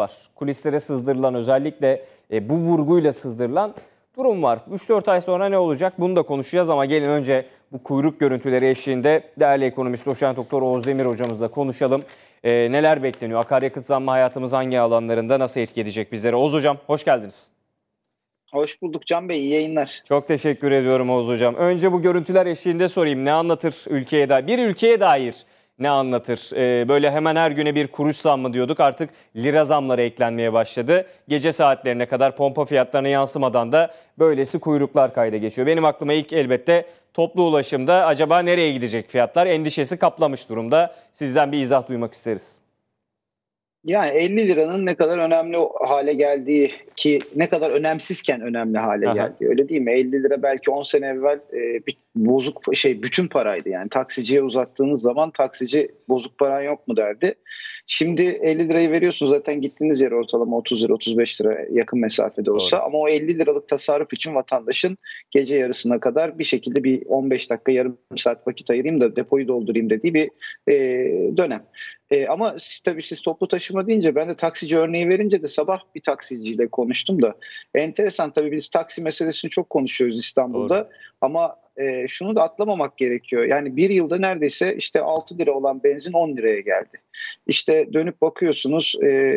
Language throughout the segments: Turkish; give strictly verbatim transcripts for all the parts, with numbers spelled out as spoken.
var. Kulislere sızdırılan, özellikle bu vurguyla sızdırılan durum var. üç dört ay sonra ne olacak? Bunu da konuşacağız ama gelin önce bu kuyruk görüntüleri eşliğinde değerli ekonomist Doçent Doktor Oğuz Demir hocamızla konuşalım. E, neler bekleniyor? Akaryakıt zammı hayatımız hangi alanlarında nasıl etkileyecek bizlere? Oğuz hocam hoş geldiniz. Hoş bulduk Can Bey, iyi yayınlar. Çok teşekkür ediyorum Oğuz hocam. Önce bu görüntüler eşliğinde sorayım, ne anlatır ülkeye dair? Bir ülkeye dair ne anlatır? Ee, böyle hemen her güne bir kuruş zammı diyorduk, artık lira zamları eklenmeye başladı. Gece saatlerine kadar pompa fiyatlarına yansımadan da böylesi kuyruklar kayda geçiyor. Benim aklıma ilk elbette toplu ulaşımda acaba nereye gidecek fiyatlar endişesi kaplamış durumda. Sizden bir izah duymak isteriz. Yani elli liranın ne kadar önemli hale geldiği, ki ne kadar önemsizken önemli hale Aha. geldi. Öyle değil mi? elli lira belki on sene evvel e, bozuk şey bütün paraydı. Yani taksiciye uzattığınız zaman taksici bozuk paran yok mu derdi. Şimdi elli lirayı veriyorsunuz, zaten gittiğiniz yer ortalama otuz lira otuz beş lira yakın mesafede olsa. Doğru. Ama o elli liralık tasarruf için vatandaşın gece yarısına kadar bir şekilde bir on beş dakika yarım saat vakit ayırayım da depoyu doldurayım dediği bir e, dönem. E, ama siz, tabii siz toplu taşıma deyince, ben de taksici örneği verince de sabah bir taksiciyle konuştum da. Enteresan, tabii biz taksi meselesini çok konuşuyoruz İstanbul'da. Doğru. Ama e, şunu da atlamamak gerekiyor. Yani bir yılda neredeyse işte altı lira olan benzin on liraya geldi. İşte dönüp bakıyorsunuz e,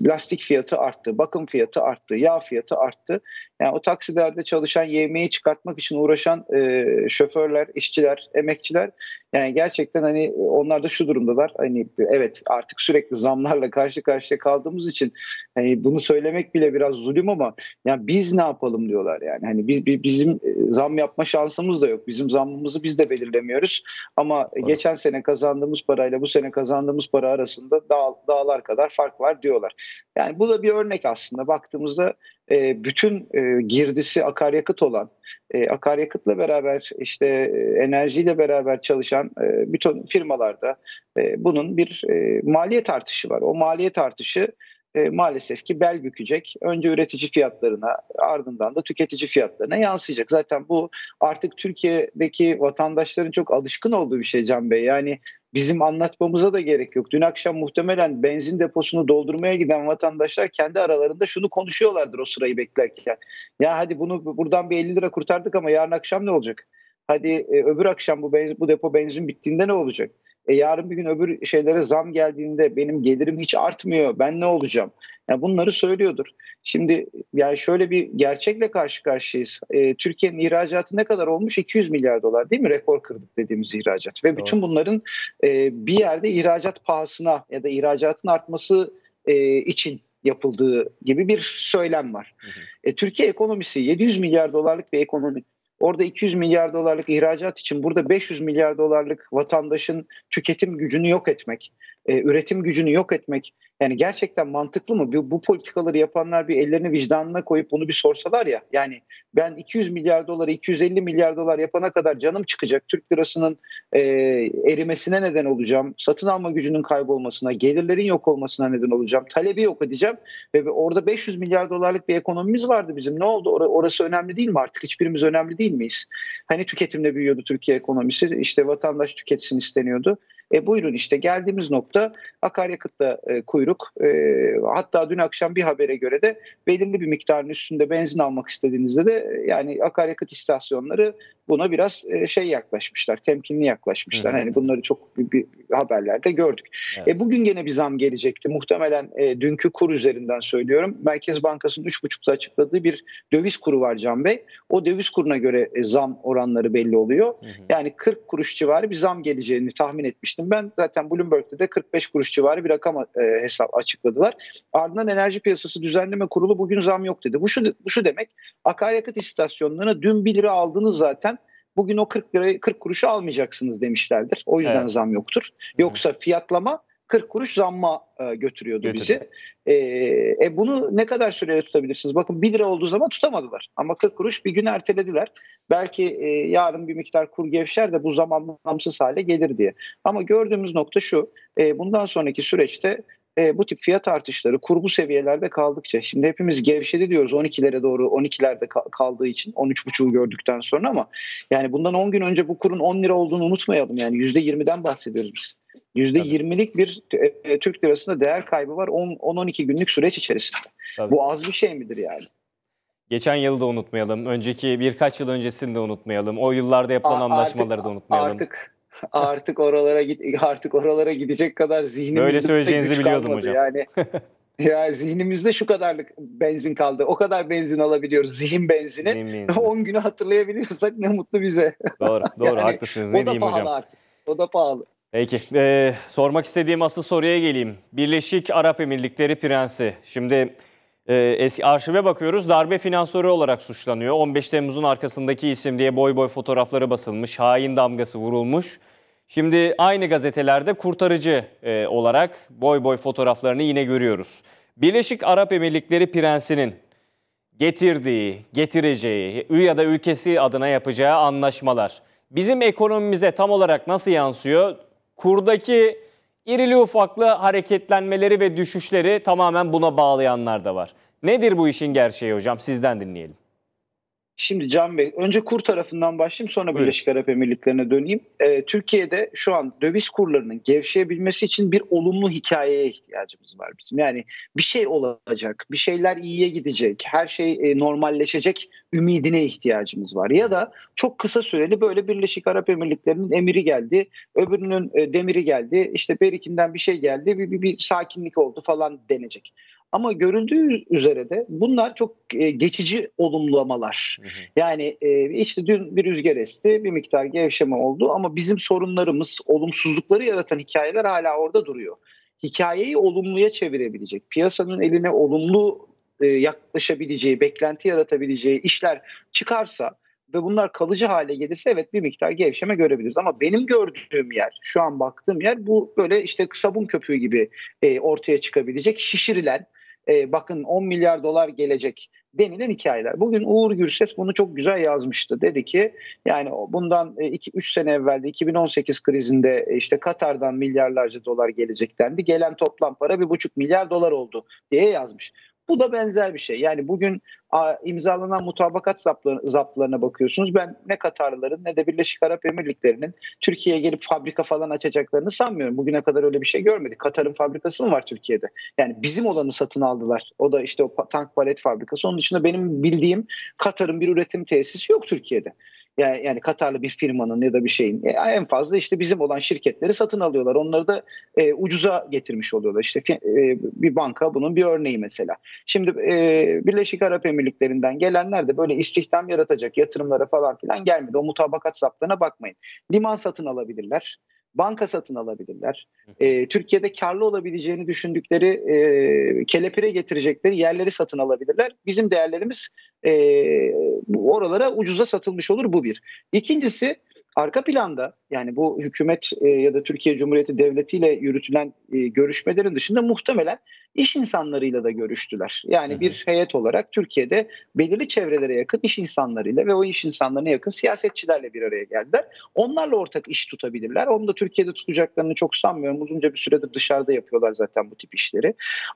lastik fiyatı arttı, bakım fiyatı arttı, yağ fiyatı arttı. Yani o taksilerde çalışan, yemeği çıkartmak için uğraşan e, şoförler, işçiler, emekçiler, yani gerçekten hani onlar da şu durumdalar. Hani evet, artık sürekli zamlarla karşı karşıya kaldığımız için hani bunu söylemek bile biraz zulüm ama yani biz ne yapalım diyorlar yani. Hani biz, bizim zam yapma şansımız da yok. Bizim zammımızı biz de belirlemiyoruz. Ama evet, geçen sene kazandığımız parayla bu sene kazandığımız para arasında dağ, dağlar kadar fark var diyorlar. Yani bu da bir örnek aslında. Baktığımızda bütün girdisi akaryakıt olan, akaryakıtla beraber işte enerjiyle beraber çalışan bütün firmalarda bunun bir maliyet artışı var. O maliyet artışı E, maalesef ki bel bükecek. Önce üretici fiyatlarına, ardından da tüketici fiyatlarına yansıyacak. Zaten bu artık Türkiye'deki vatandaşların çok alışkın olduğu bir şey Can Bey. Yani bizim anlatmamıza da gerek yok. Dün akşam muhtemelen benzin deposunu doldurmaya giden vatandaşlar kendi aralarında şunu konuşuyorlardır o sırayı beklerken. Ya hadi bunu buradan bir elli lira kurtardık ama yarın akşam ne olacak? Hadi e, öbür akşam bu, benzin, bu depo benzin bittiğinde ne olacak? E yarın bir gün öbür şeylere zam geldiğinde benim gelirim hiç artmıyor, ben ne olacağım? Yani bunları söylüyordur. Şimdi yani şöyle bir gerçekle karşı karşıyayız. E, Türkiye'nin ihracatı ne kadar olmuş? iki yüz milyar dolar değil mi? Rekor kırdık dediğimiz ihracat. Ve evet, bütün bunların e, bir yerde ihracat pahasına ya da ihracatın artması e, için yapıldığı gibi bir söylem var. Hı hı. E, Türkiye ekonomisi yedi yüz milyar dolarlık bir ekonomi. Orada iki yüz milyar dolarlık ihracat için burada beş yüz milyar dolarlık vatandaşın tüketim gücünü yok etmek, e, üretim gücünü yok etmek. Yani gerçekten mantıklı mı? Bu, bu politikaları yapanlar bir ellerini vicdanına koyup bunu bir sorsalar ya. Yani ben iki yüz milyar doları iki yüz elli milyar dolar yapana kadar canım çıkacak. Türk lirasının e, erimesine neden olacağım. Satın alma gücünün kaybolmasına, gelirlerin yok olmasına neden olacağım. Talebi yok edeceğim. Ve orada beş yüz milyar dolarlık bir ekonomimiz vardı bizim. Ne oldu? Or- orası önemli değil mi artık? Hiçbirimiz önemli değil miyiz? Hani tüketimle büyüyordu Türkiye ekonomisi. İşte vatandaş tüketsin isteniyordu. E buyurun işte geldiğimiz nokta akaryakıtta e, kuyruk. E, hatta dün akşam bir habere göre de belirli bir miktarın üstünde benzin almak istediğinizde de yani akaryakıt istasyonları buna biraz e, şey yaklaşmışlar, temkinli yaklaşmışlar. Hı hı. Yani bunları çok bir, bir haberlerde gördük. Evet. E, bugün gene bir zam gelecekti. Muhtemelen e, dünkü kur üzerinden söylüyorum. Merkez Bankası'nın üç buçukta açıkladığı bir döviz kuru var Can Bey. O döviz kuruna göre e, zam oranları belli oluyor. Hı hı. Yani kırk kuruş civarı bir zam geleceğini tahmin etmiş. Ben zaten Bloomberg'de de kırk beş kuruş civarı bir rakam e, hesap açıkladılar. Ardından Enerji Piyasası Düzenleme Kurulu bugün zam yok dedi. Bu şu, bu şu demek, akaryakıt istasyonlarına dün bir lira aldınız zaten. Bugün o kırk lirayı kırk kuruşu almayacaksınız demişlerdir. O yüzden evet, zam yoktur. Yoksa fiyatlama kırk kuruş zamma e, götürüyordu Götürüm. bizi. E, e, bunu ne kadar süreye tutabilirsiniz? Bakın bir lira olduğu zaman tutamadılar. Ama kırk kuruş bir gün ertelediler. Belki e, yarın bir miktar kur gevşer de bu zam anlamsız hale gelir diye. Ama gördüğümüz nokta şu. E, bundan sonraki süreçte e, bu tip fiyat artışları kurbu seviyelerde kaldıkça. Şimdi hepimiz gevşedi diyoruz on ikilere doğru, on ikilerde kaldığı için on üç buçuğu gördükten sonra, ama yani bundan on gün önce bu kurun on lira olduğunu unutmayalım. Yani yüzde yirmiden bahsediyoruz biz. yüzde yirmilik bir e, Türk lirasında değer kaybı var on on iki günlük süreç içerisinde. Tabii. Bu az bir şey midir yani? Geçen yılı da unutmayalım. Önceki birkaç yıl öncesini de unutmayalım. O yıllarda yapılan A, anlaşmaları artık, da unutmayalım. Artık artık oralara git artık oralara gidecek kadar zihnimizde böyle söyleyeceğinizi biliyordum hocam. Yani ya zihnimizde şu kadarlık benzin kaldı. O kadar benzin alabiliyoruz. Zihin benzini. Zihin benzini. on günü hatırlayabiliyorsak ne mutlu bize. Doğru, doğru yani, haklısınız. Ne diyeyim hocam? Artık. O da pahalı. Peki. Ee, sormak istediğim asıl soruya geleyim. Birleşik Arap Emirlikleri Prensi. Şimdi e, eski arşive bakıyoruz. Darbe finansörü olarak suçlanıyor. on beş Temmuz'un arkasındaki isim diye boy boy fotoğrafları basılmış. Hain damgası vurulmuş. Şimdi aynı gazetelerde kurtarıcı e, olarak boy boy fotoğraflarını yine görüyoruz. Birleşik Arap Emirlikleri Prensi'nin getirdiği, getireceği ya da ülkesi adına yapacağı anlaşmalar bizim ekonomimize tam olarak nasıl yansıyor? Kurdaki irili ufaklı hareketlenmeleri ve düşüşleri tamamen buna bağlayanlar da var. Nedir bu işin gerçeği hocam? Sizden dinleyelim. Şimdi Can Bey, önce kur tarafından başlayayım, sonra Birleşik Arap Emirlikleri'ne döneyim. Ee, Türkiye'de şu an döviz kurlarının gevşeyebilmesi için bir olumlu hikayeye ihtiyacımız var bizim. Yani bir şey olacak, bir şeyler iyiye gidecek, her şey e, normalleşecek ümidine ihtiyacımız var. Ya da çok kısa süreli böyle Birleşik Arap Emirlikleri'nin emiri geldi, öbürünün e, demiri geldi, işte berikinden bir şey geldi, bir, bir, bir sakinlik oldu falan denecek. Ama görüldüğü üzere de bunlar çok geçici olumlamalar. Hı hı. Yani işte dün bir rüzgar esti, bir miktar gevşeme oldu ama bizim sorunlarımız, olumsuzlukları yaratan hikayeler hala orada duruyor. Hikayeyi olumluya çevirebilecek, piyasanın eline olumlu yaklaşabileceği, beklenti yaratabileceği işler çıkarsa ve bunlar kalıcı hale gelirse evet bir miktar gevşeme görebiliriz. Ama benim gördüğüm yer, şu an baktığım yer bu böyle işte sabun köpüğü gibi ortaya çıkabilecek, şişirilen, Ee, bakın on milyar dolar gelecek denilen hikayeler. Bugün Uğur Gürses bunu çok güzel yazmıştı. Dedi ki yani bundan iki üç sene evvelde iki bin on sekiz krizinde işte Katar'dan milyarlarca dolar gelecek dendi. Gelen toplam para bir buçuk milyar dolar oldu diye yazmış. Bu da benzer bir şey. Yani bugün imzalanan mutabakat zaptlarına bakıyorsunuz. Ben ne Katarlıların ne de Birleşik Arap Emirlikleri'nin Türkiye'ye gelip fabrika falan açacaklarını sanmıyorum. Bugüne kadar öyle bir şey görmedik. Katar'ın fabrikası mı var Türkiye'de? Yani bizim olanı satın aldılar. O da işte o tank palet fabrikası. Onun dışında benim bildiğim Katar'ın bir üretim tesisi yok Türkiye'de. Yani, yani Katarlı bir firmanın ya da bir şeyin en fazla işte bizim olan şirketleri satın alıyorlar. Onları da e, ucuza getirmiş oluyorlar. İşte e, bir banka bunun bir örneği mesela. Şimdi e, Birleşik Arap Emirlikleri'nden gelenler de böyle istihdam yaratacak yatırımlara falan filan gelmedi. O mutabakat saplarına bakmayın. Liman satın alabilirler. Banka satın alabilirler. E, Türkiye'de karlı olabileceğini düşündükleri e, kelepire getirecekleri yerleri satın alabilirler. Bizim değerlerimiz e, oralara ucuza satılmış olur, bu bir. İkincisi, arka planda yani bu hükümet e, ya da Türkiye Cumhuriyeti Devleti ile yürütülen e, görüşmelerin dışında muhtemelen iş insanlarıyla da görüştüler. Yani hı hı. bir heyet olarak Türkiye'de belirli çevrelere yakın iş insanlarıyla ve o iş insanlarına yakın siyasetçilerle bir araya geldiler. Onlarla ortak iş tutabilirler. Onu da Türkiye'de tutacaklarını çok sanmıyorum. Uzunca bir süredir dışarıda yapıyorlar zaten bu tip işleri.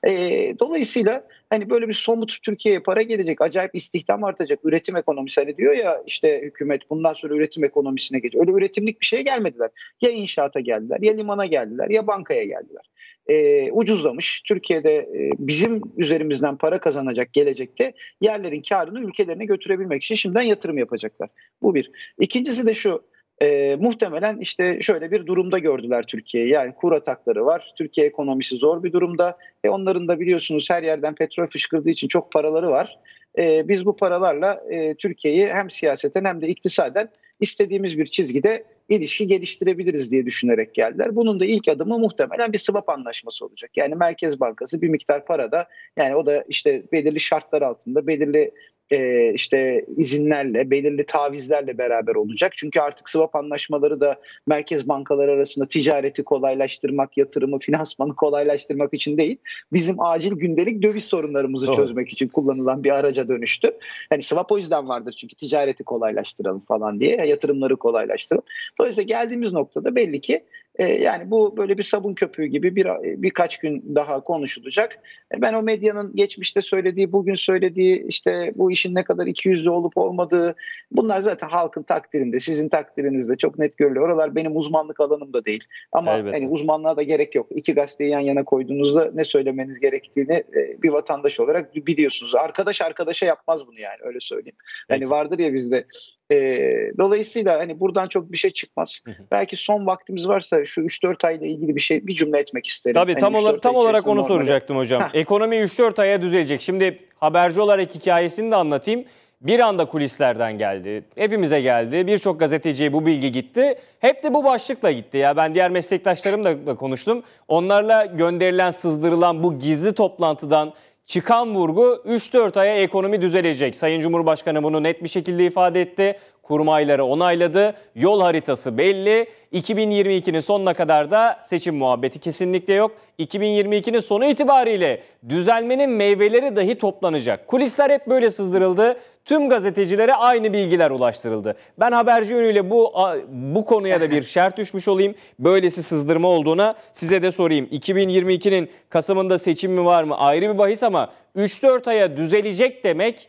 E, dolayısıyla hani böyle bir somut Türkiye'ye para gelecek, acayip istihdam artacak, üretim ekonomisi hani diyor ya işte hükümet bundan sonra üretim ekonomisine geçiyor. Öyle üretimlik bir şeye gelmediler. Ya inşaata geldiler, ya limana geldiler, ya bankaya geldiler. Ee, ucuzlamış. Türkiye'de e, bizim üzerimizden para kazanacak gelecekte yerlerin karını ülkelerine götürebilmek için şimdiden yatırım yapacaklar. Bu bir. İkincisi de şu. E, muhtemelen işte şöyle bir durumda gördüler Türkiye'yi. Yani kur atakları var. Türkiye ekonomisi zor bir durumda. E, onların da biliyorsunuz her yerden petrol fışkırdığı için çok paraları var. E, biz bu paralarla e, Türkiye'yi hem siyaseten hem de iktisaden istediğimiz bir çizgide ilişki geliştirebiliriz diye düşünerek geldiler. Bunun da ilk adımı muhtemelen bir swap anlaşması olacak. Yani Merkez Bankası bir miktar para da yani o da işte belirli şartlar altında belirli e, işte izinlerle belirli tavizlerle beraber olacak. Çünkü artık swap anlaşmaları da merkez bankaları arasında ticareti kolaylaştırmak, yatırımı, finansmanı kolaylaştırmak için değil, bizim acil gündelik döviz sorunlarımızı Doğru. çözmek için kullanılan bir araca dönüştü. Yani swap o yüzden vardır çünkü ticareti kolaylaştıralım falan diye, yatırımları kolaylaştıralım. Dolayısıyla geldiğimiz noktada belli ki Yani bu böyle bir sabun köpüğü gibi bir, birkaç gün daha konuşulacak. Ben o medyanın geçmişte söylediği, bugün söylediği, işte bu işin ne kadar ikiyüzlü olup olmadığı, bunlar zaten halkın takdirinde, sizin takdirinizde çok net görülüyor. Oralar benim uzmanlık alanım da değil. Ama hani uzmanlığa da gerek yok. İki gazeteyi yan yana koyduğunuzda ne söylemeniz gerektiğini bir vatandaş olarak biliyorsunuz. Arkadaş arkadaşa yapmaz bunu, yani öyle söyleyeyim. Peki. Hani vardır ya bizde. E, dolayısıyla hani buradan çok bir şey çıkmaz. Hı hı. Belki son vaktimiz varsa şu üç dört ayla ilgili bir şey, bir cümle etmek isterim. Tabii hani tam, ola, tam olarak onu normalde soracaktım hocam. Heh. Ekonomi üç dört aya düzelecek. Şimdi haberci olarak hikayesini de anlatayım. Bir anda kulislerden geldi. Hepimize geldi. Birçok gazeteciye bu bilgi gitti. Hep de bu başlıkla gitti. Ya ben diğer meslektaşlarımla da konuştum. Onlarla gönderilen, sızdırılan bu gizli toplantıdan çıkan vurgu üç dört aya ekonomi düzelecek. Sayın Cumhurbaşkanı bunu net bir şekilde ifade etti. Kurmayları onayladı. Yol haritası belli. iki bin yirmi ikinin sonuna kadar da seçim muhabbeti kesinlikle yok. iki bin yirmi ikinin sonu itibariyle düzelmenin meyveleri dahi toplanacak. Kulisler hep böyle sızdırıldı. Tüm gazetecilere aynı bilgiler ulaştırıldı. Ben haberci yönüyle bu bu konuya da bir şerh düşmüş olayım. Böylesi sızdırma olduğuna size de sorayım. iki bin yirmi ikinin Kasım'ında seçim mi var mı? Ayrı bir bahis ama üç dört aya düzelecek demek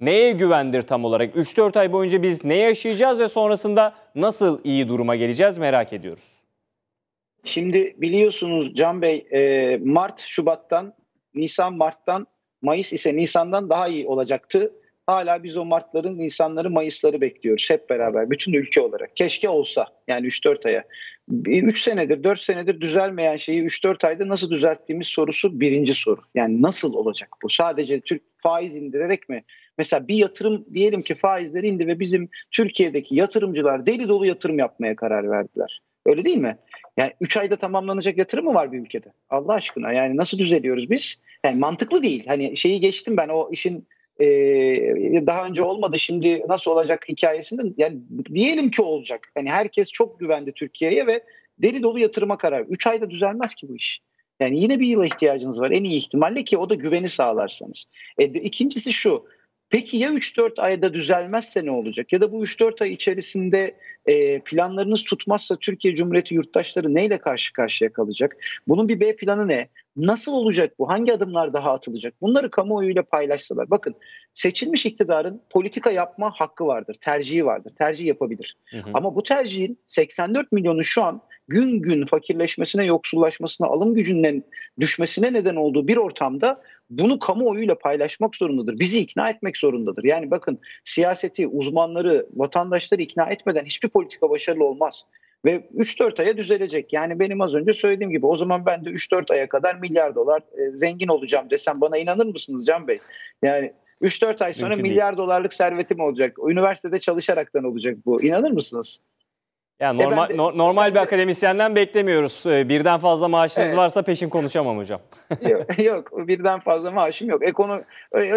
neye güvendir tam olarak? üç dört ay boyunca biz ne yaşayacağız ve sonrasında nasıl iyi duruma geleceğiz merak ediyoruz. Şimdi biliyorsunuz Can Bey, Mart, Şubat'tan, Nisan, Mart'tan, Mayıs ise Nisan'dan daha iyi olacaktı. Hala biz o Mart'ların, Nisan'ların, Mayıs'ları bekliyoruz hep beraber, bütün ülke olarak. Keşke olsa yani üç dört aya. üç senedir, dört senedir düzelmeyen şeyi üç dört ayda nasıl düzelttiğimiz sorusu birinci soru. Yani nasıl olacak bu? Sadece Türk faiz indirerek mi? Mesela bir yatırım, diyelim ki faizleri indi ve bizim Türkiye'deki yatırımcılar deli dolu yatırım yapmaya karar verdiler. Öyle değil mi? Yani üç ayda tamamlanacak yatırım mı var bir ülkede? Allah aşkına yani nasıl düzeliyoruz biz? Yani mantıklı değil. Hani şeyi geçtim ben, o işin Ee, daha önce olmadı şimdi nasıl olacak hikayesinden, yani diyelim ki olacak. Yani herkes çok güvendi Türkiye'ye ve deli dolu yatırıma karar. üç ayda düzelmez ki bu iş. Yani yine bir yıla ihtiyacınız var en iyi ihtimalle, ki o da güveni sağlarsanız. E, ikincisi şu. Peki ya üç dört ayda düzelmezse ne olacak? Ya da bu üç dört ay içerisinde e, planlarınız tutmazsa Türkiye Cumhuriyeti yurttaşları neyle karşı karşıya kalacak? Bunun bir B planı ne? Nasıl olacak bu? Hangi adımlar daha atılacak? Bunları kamuoyuyla paylaşsalar. Bakın, seçilmiş iktidarın politika yapma hakkı vardır, tercihi vardır. Tercih yapabilir. Hı hı. Ama bu tercihin seksen dört milyonun şu an gün gün fakirleşmesine, yoksullaşmasına, alım gücünün düşmesine neden olduğu bir ortamda bunu kamuoyuyla paylaşmak zorundadır. Bizi ikna etmek zorundadır. Yani bakın, siyaseti, uzmanları, vatandaşları ikna etmeden hiçbir politika başarılı olmaz. Ve üç dört aya düzelecek. Yani benim az önce söylediğim gibi, o zaman ben de üç dört aya kadar milyar dolar zengin olacağım desem bana inanır mısınız Can Bey? Yani üç dört ay sonra mümkün milyar değil. Dolarlık servetim olacak. Üniversitede çalışaraktan olacak bu. İnanır mısınız? Yani normal, e de, no, normal bir de, akademisyenden beklemiyoruz. Birden fazla maaşınız evet. varsa peşin konuşamam hocam. yok, yok, birden fazla maaşım yok. Ekonomi,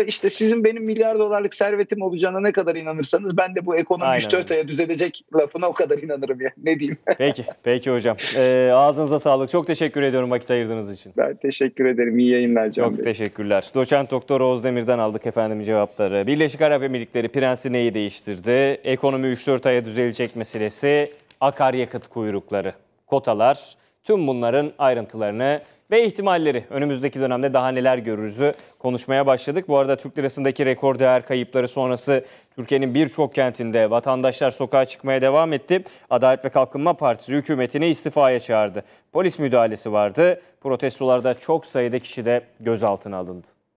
işte sizin benim milyar dolarlık servetim olacağına ne kadar inanırsanız ben de bu ekonomi üç dört aya düzelecek lafına o kadar inanırım ya. Ne diyeyim? Peki, peki hocam. E, ağzınıza sağlık. Çok teşekkür ediyorum vakit ayırdığınız için. Ben teşekkür ederim. İyi yayınlar Can Bey. Çok teşekkürler. Doçent Doktor Oğuz Demir'den aldık efendim cevapları. Birleşik Arap Emirlikleri prensi neyi değiştirdi? Ekonomi üç dört aya düzelecek meselesi, akaryakıt kuyrukları, kotalar, tüm bunların ayrıntılarını ve ihtimalleri, önümüzdeki dönemde daha neler görürüzü konuşmaya başladık. Bu arada Türk lirasındaki rekor değer kayıpları sonrası Türkiye'nin birçok kentinde vatandaşlar sokağa çıkmaya devam etti. Adalet ve Kalkınma Partisi hükümetini istifaya çağırdı. Polis müdahalesi vardı. Protestolarda çok sayıda kişi de gözaltına alındı.